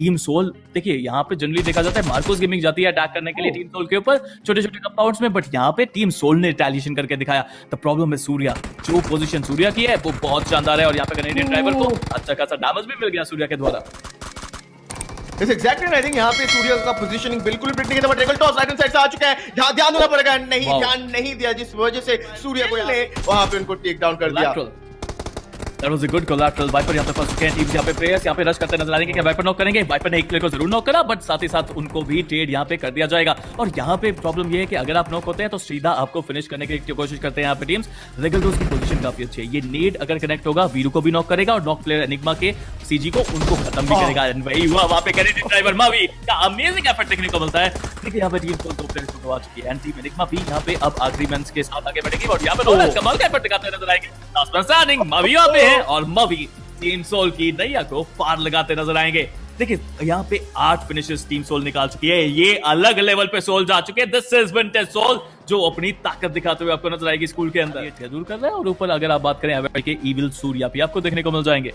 Team soul देखिए यहाँ पे जनरली देखा जाता है मार्कोस गेमिंग जाती है अटैक करने के लिए टीम सोल के ऊपर छोटे छोटे कंपाउंड्स में, बट यहाँ पे टीम सोल ने रिटेलिएशन करके दिखाया। द प्रॉब्लम है सूर्या, जो पोजीशन सूर्या की है वो बहुत शानदार है और यहाँ पे ग्रेनेडियर ड्राइवर को अच्छा खासा डैमेज भी मिल गया सूर्या के द्वारा। इस एग्जैक्टली आई थिंक यहाँ पे सूर्या का पोजीशनिंग बिल्कुल भी ठीक था, बट रेगलटॉस राइट साइड से आ चुका है, ध्यान देना पड़ेगा, नहीं ध्यान नहीं दिया जिस वजह से सूर्या को वहां पे उनको टेक डाउन कर दिया। That was a good collateral. Viper यहाँ पे फंस चुके हैं, टीम यहाँ पे प्लेयर्स यहाँ पे रश करते नजर आएंगे कि वाइपर नॉक करेंगे। वाइपर ने एक प्लेयर को जरूर नॉक करा, बट साथ ही साथ उनको भी ट्रेड यहाँ पे कर दिया जाएगा। और यहाँ पे प्रॉब्लम ये है कि अगर आप नॉक होते हैं तो सीधा आपको फिनिश करने की कोशिश करते हैं यहाँ पे टीम्स। रेगलटॉस की पोजीशन काफी अच्छी है, ये नेड अगर कनेक्ट होगा वीरू को भी नॉक करेगा और नॉक प्लेयर एनिग्मा के सीजी को उनको खत्म भी करेगा। वही हुआ वहाँ पे ग्रेनेडियर ड्राइवर मावी का अमेजिंग एफर्ट देखने को मिलता है। देखिए यहाँ पे टीम को दो प्लेयर्स को गवा चुकी है एंड टीम एनिग्मा भी यहाँ पे अब आखिरी मैच के साथ आगे बढ़ेगी और यहाँ पे रोलर कमाल का एफर्ट दिखाते नजर आएंगे। मावी यहाँ पे और मावी टीम सोल की नैया को पार लगाते नजर आएंगे। देखिए यहाँ पे 8 फिनिशेस टीम सोल निकाल चुकी है, ये अलग लेवल पे सोल जा चुके हैं। दिस इज विंटेज सोल जो अपनी ताकत दिखाते हुए आपको नजर आएगी स्कूल के अंदर, ये शेड्यूल कर रहा है। और ऊपर अगर आप बात करें के इविल सूर्या भी आपको देखने को मिल जाएंगे।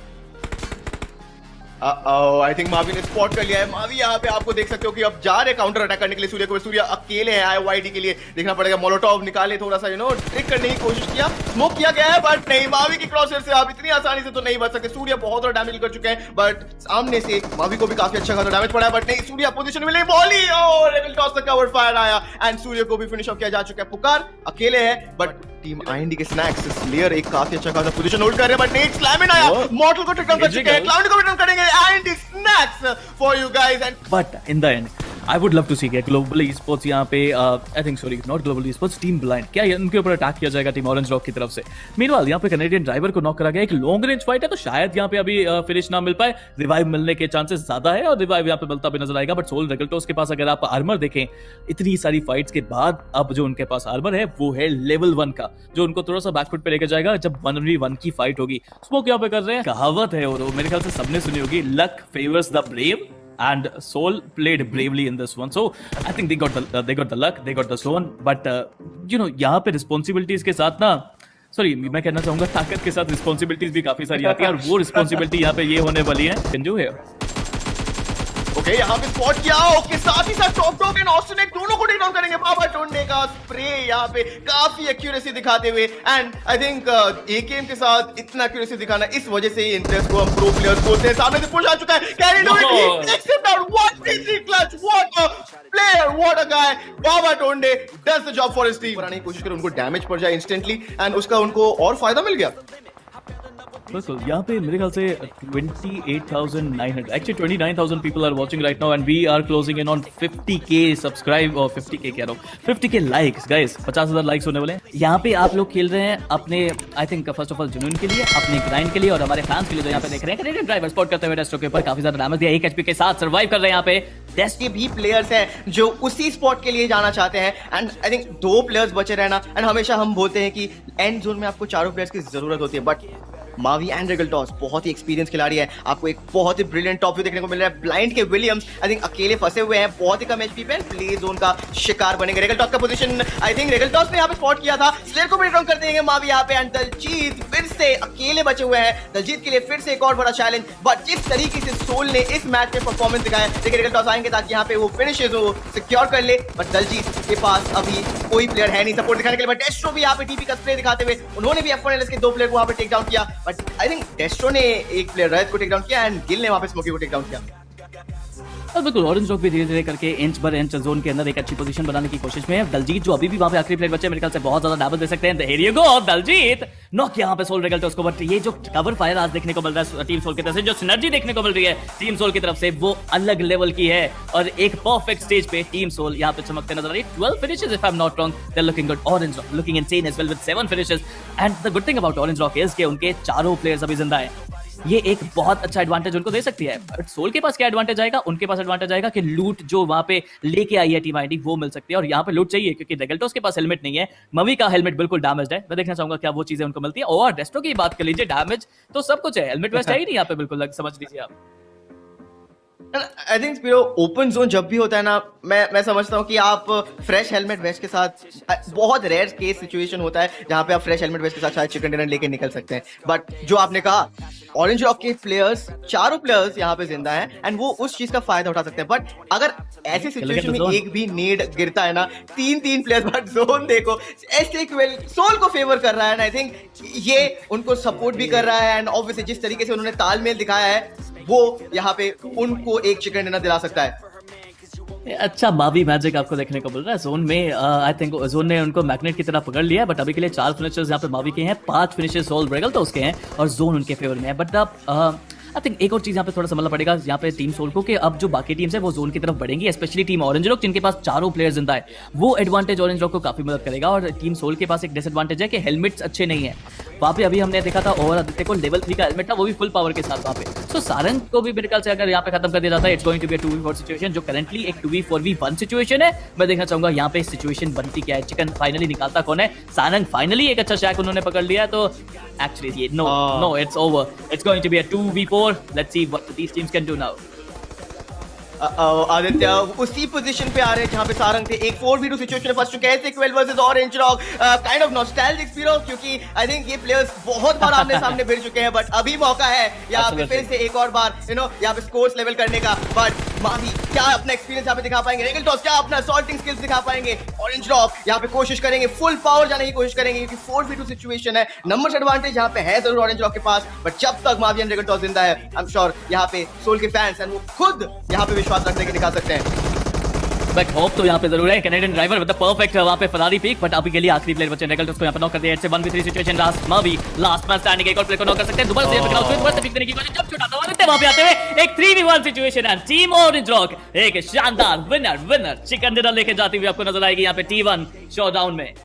आई थिंक मावी ने स्पॉट कर लिया है। मावी यहाँ पे आपको देख सकते हो कि अब जा रहे काउंटर अटैक करने के लिए सूर्या को, सूर्या अकेले हैं। आईवाईडी के लिए देखना पड़ेगा, मोलोटॉव निकाले, थोड़ा सा ट्रिक करने की कोशिश किया, स्मोक किया गया है, बट नहीं, मावी की क्रॉसहेयर से आप इतनी आसानी से तो नहीं बच सकते। सूर्या बहुत ज्यादा डैमेज कर चुके हैं, बट सामने से मावी को भी काफी अच्छा खासा डैमेज पड़ा है, बट नहीं, सूर्या पोजीशन में ले, बॉली और रेगलटॉस का कवर फायर आया एंड सूर्या को भी फिनिश ऑफ किया जा चुका है। पुकार अकेले है, बट टीम आईएनडी के स्नैक्स स्लेयर एक काफी अच्छा खासा पोजीशन होल्ड कर रहे हैं, बट नेट स्लैमिन आया, मॉर्टल को टर्न कर चुके हैं, क्लाउड को भी टर्न करेंगे। IND snacks for you guys and but in the end I would love to see Global Esports यहाँ पे I think sorry not Global Esports team blind क्या उनके ऊपर अटैक किया जाएगा टीम ऑरेंज रॉक की तरफ से। मीनवाइल यहाँ पे कैनेडियन ड्राइवर को नॉक करा गया, एक लॉन्ग रेंज फाइट है तो शायद यहाँ पे अभी फिनिश ना मिल पाए, रिवाइव मिलने के चांसेस ज्यादा है और रिवाइव यहाँ पे मिलता भी नजर आएगा। बट सोल रेगलटॉस के पास अगर आप आर्मर देखें इतनी सारी फाइट्स के बाद अब जो उनके पास आर्मर है वो है लेवल 1 का, जो उनको थोड़ा सा बैकफुट पे लेके जाएगा जब 1v1 की फाइट होगी। स्मोक यहाँ पे कर रहे हैं, कहावत है और मेरे ख्याल से सबने सुनी होगी, luck favours the brave and Soul played bravely in this one, so I think they got the luck, they got the stone, but you know यहाँ पे responsibilities के साथ ना, सॉरी मैं कहना चाहूंगा ताकत के साथ responsibilities भी काफी सारी आती है और वो responsibility यहाँ पे ये होने वाली है। Can do here ओके, यहाँ पे स्पॉट किया, ओके साथ ही साथ टॉप डॉग एंड ऑस्टिन एक दोनों को टेक डाउन करेंगे। बाबा टोंडे का स्प्रे यहाँ पे काफी एक्यूरेसी दिखाते हुए एंड आई थिंक एकेएम के साथ इतना एक्यूरेसी दिखाना, इस वजह से ही इंटरेस्ट को हम प्रो प्लेयर्स बोलते हैं। सामने से पुश आ चुका है, can he do it, except out, what is the clutch, what a player, what a guy. Baba टोंडे does the job for his team, बनाने की कोशिश कर उनको डैमेज पड़ जाए इंस्टेंटली एंड उसका उनको और फायदा मिल गया। बिल्कुल यहाँ पे मेरे ख्याल से 28,900 actually 29,000 people are watching right now and we are closing in on 50K subscribe और 50K कह रहा हूँ 50K लाइक्स गाइस, 50,000 लाइक्स होने वाले हैं। यहाँ पे आप लोग खेल रहे हैं अपने I think first of all जुनून के लिए, अपने ग्राइंड के लिए और हमारे फैंस के लिए जो यहाँ पे देख रहे हैं। कैनेडियन ड्राइवर स्पॉट करते हुए डेस्ट्रो के ऊपर काफी ज्यादा डैमेज दिया, 1 HP के साथ सर्वाइव कर रहे हैं। यहाँ पे डेस्ट्रो भी प्लेयर्स हैं जो उसी स्पॉट के लिए जाना चाहते हैं एंड आई थिंक 2 प्लेयर्स बचे रहना एंड हमेशा हम बोलते हैं कि एंड जोन में आपको 4 प्लेयर्स की जरूरत होती है, बट मावी एंड रेगलटॉस बहुत ही एक्सपीरियंस खिलाड़ी है, आपको एक बहुत ही ब्रिलियंट टॉप व्यू देखने को मिल रहा है। ब्लाइंड के विलियम्स आई थिंक अकेले फंसे हुए हैं, बहुत ही कम एचपी पे प्ले जोन का शिकार बनेंगे। रेगलटॉस का पोजीशन आई थिंक रेगलटॉस ने यहाँ पे स्पॉट किया था, स्लेयर को भी ड्रॉप कर देंगे मावी यहाँ पे एंड दलजीत फिर से अकेले बचे हुए हैं। दलजीत के लिए फिर से एक और बड़ा चैलेंज, बट जिस तरीके से सोल ने इस मैच में परफॉर्मेंस दिखाया, लेकिन रेगलटॉस आएंगे ताकि यहाँ पे वो फिनिशेज हो सिक्योर कर ले, बट दलजीत के पास अभी कोई प्लेयर है नहीं सपोर्ट दिखाने के लिए। बट डेस्ट्रो भी यहाँ पे टीपी का स्प्रे दिखाते हुए उन्होंने भी अपने इसके 2 प्लेयर को वहाँ पे टेक डाउन किया, बट आई थिंक डेस्ट्रो ने एक प्लेयर रैत को टेक डाउन किया एंड गिल ने वहाँ पे स्मोकी को टेक डाउन किया। बिल्कुल ऑरेंज रॉक भी धीरे धीरे करके इंच बाय इंच जोन के अंदर एक अच्छी पोजीशन बनाने की कोशिश में है। दलजीत जो अभी भी वहां पे आखिरी प्लेयर बचे, मेरे ख्याल से बहुत ज्यादा डैमेज दे सकते हैं। Here you go Daljeet, knock यहाँ पे सोल रेगलटॉस को, बट ये जो कवर फायर आज देखने को मिल रहा है टीम सोल की तरफ से, जो सिनर्जी देखने को मिल रही है टीम सोल की तरफ से वो अलग लेवल की है और एक परफेक्ट स्टेज पे टीम सोल यहाँ पे चमकते नजर आ रही है। 12 finishes if I am not wrong, they are looking good, Orange Rock looking insane as well with 7 finishes and the good thing about Orange Rock is के उनके 4 प्लेयर्स अभी जिंदा है, ये एक बहुत अच्छा एडवांटेज उनको दे सकती है। बट सोल के पास क्या एडवांटेज आएगा, उनके पास एडवांटेज आएगा कि लूट जो वहां पे लेके आई है टीम आईडी वो मिल सकती है और यहाँ पे लूट चाहिए क्योंकि रेगलटॉस के पास हेलमेट नहीं है, मवी का हेलमेट बिल्कुल डैमेज्ड है, मैं देखना चाहूंगा क्या वो चीजें उनको मिलती है। और डेस्ट्रो की बात कर लीजिए, डैमेज तो सब कुछ है, हेलमेट वेस्ट है ही नहीं यहाँ पे, बिल्कुल समझ लीजिए आप। आई थिंक फिर ओपन जोन जब भी होता है ना, मैं समझता हूँ कि आप फ्रेश हेलमेट वेस्ट के साथ, बहुत रेयर केस सिचुएशन होता है जहाँ पे आप फ्रेश हेलमेट वेस्ट के साथ शायद चिकन डिनर लेके निकल सकते हैं, बट जो आपने कहा ऑरेंज रॉक के प्लेयर्स, चारों प्लेयर्स यहाँ पे जिंदा हैं एंड वो उस चीज का फायदा उठा सकते हैं। बट अगर ऐसी सिचुएशन में एक भी नेड गिरता है ना, तीन प्लेयर्स, बट जोन देखो ऐसे सोल को फेवर कर रहा है, आई थिंक ये उनको सपोर्ट भी कर रहा है एंड ऑब्वियसली जिस तरीके से उन्होंने तालमेल दिखाया है वो यहाँ पे उनको एक चिकन डिनर दिला सकता है। अच्छा मावी मैजिक आपको देखने को मिल रहा है जोन में। आई थिंक जोन ने उनको मैग्नेट की तरह पकड़ लिया है, बट अभी के लिए 4 फिनिशर्स यहाँ पे मावी के हैं, 5 फिनिशर्स सोल रेगल तो उसके हैं और जोन उनके फेवर में है। बट आई थिंक एक और चीज़ यहाँ पे थोड़ा समझना पड़ेगा यहाँ पे टीम सोल को कि अब जो बाकी टीम्स है वो जोन की तरफ बढ़ेंगी, स्पेशली टीम ऑरेंज रॉक जिनके पास चारों प्लेयर जिंदा है, वो एडवांटेज ऑरेंज रॉक को काफ़ी मदद करेगा। और टीम सोल के पास एक डिसएडवांटेज है कि हेलमेट्स अच्छे नहीं है वहाँ पे। अभी हमने देखा था और आदित्य को लेवल 3 का हेलमेट था, वो भी फुल पावर के साथ वहाँ पे। तो सारंग को भी मेरे ख्याल से अगर यहाँ पे खत्म कर दिया जाता है, it's going to be 2v4 situation, जो करंटली एक 2v4v1 सिचुएशन है। मैं देखना चाहूंगा यहाँ पे सिचुएशन बनती क्या है, चिकन फाइनली निकालता कौन है। सारंग फाइनली एक अच्छा शैक उन्होंने पकड़ लिया, तो एक्चुअली ये no it's over, it's going to be 2v4। Let's see what these teams can do now. Aditya उसी पोजीशन पे आ रहे हैं जहां पे सारंग थे, एक 4v2 सिचुएशन में फंस चुके हैं, Sequel versus Orange Rock, kind of nostalgic feel, क्योंकि आई थिंक ये प्लेयर्स बहुत बार आमने सामने भिड़ चुके हैं। बट अभी मौका है यहाँ पे फिर से एक और बार यहाँ पे स्कोर्स लेवल करने का। बट मावी क्या अपना एक्सपीरियंस यहाँ पे दिखा पाएंगे, रेगलटॉस क्या अपना सॉर्टिंग स्किल्स दिखा पाएंगे, ऑरेंज रॉक यहाँ पे कोशिश करेंगे, फुल पावर जाने की कोशिश करेंगे क्योंकि 4v2 सिचुएशन है, नंबर्स एडवांटेज यहाँ पे है जरूर ऑरेंज रॉक के पास। बट जब तक मावी एंड रेगलटॉस जिंदा है, आई एम श्योर यहाँ पे सोल के फैंस हैं वो खुद यहाँ पे विश्वास रखने के निकाल सकते हैं। बट होप तो यहाँ पे जरूर है, कैनेडियन ड्राइवर मतलब परफेक्ट है वहाँ पे फरारी पिक। बट अभी के लिए आखिरी प्लेयर बचे, रेगलटॉस को यहाँ पे नॉक कर दिया, 1v3 सिचुएशन, लास्ट मावी लास्ट मैन स्टैंडिंग, एक और प्लेयर को नॉक कर सकते हैं, दोबारा से पकड़ा उसको, दोबारा से फिक्स करने की कोशिश, जब छुटाता हुआ देखते वहाँ पे आते हुए एक 3v1 सिचुएशन है। टीम ऑरेंज रॉक एक शानदार विनर चिकन डिनर लेके जाती हुई आपको नजर आएगी यहाँ पे T1 शोडाउन में।